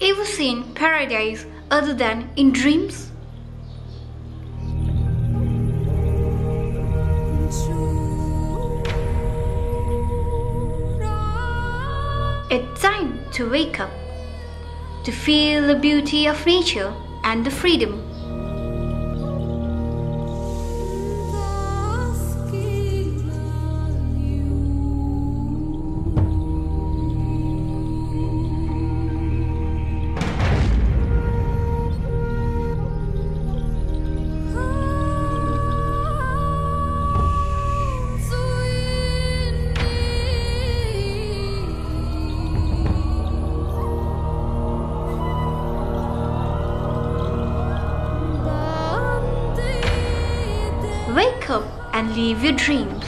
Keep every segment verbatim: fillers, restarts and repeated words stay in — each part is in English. ever seen paradise other than in dreams? It's time to wake up, to feel the beauty of nature and the freedom. Wake up and leave your dreams.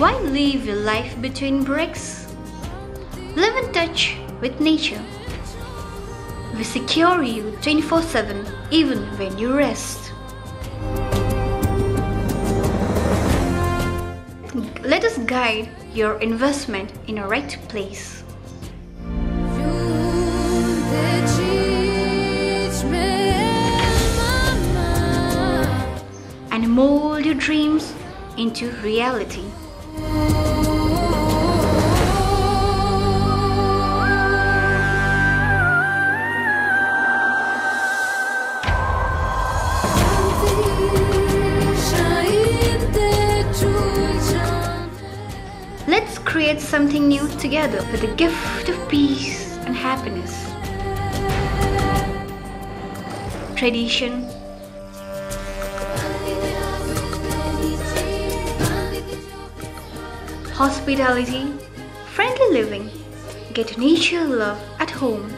Why leave your life between breaks? Live in touch with nature. We secure you twenty-four seven even when you rest. Let us guide your investment in the right place. And mold your dreams into reality. Let's create something new together with the gift of peace and happiness. Tradition, hospitality, friendly living, get nature love at home.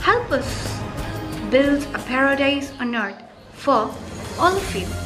Help us build a paradise on earth for all of you.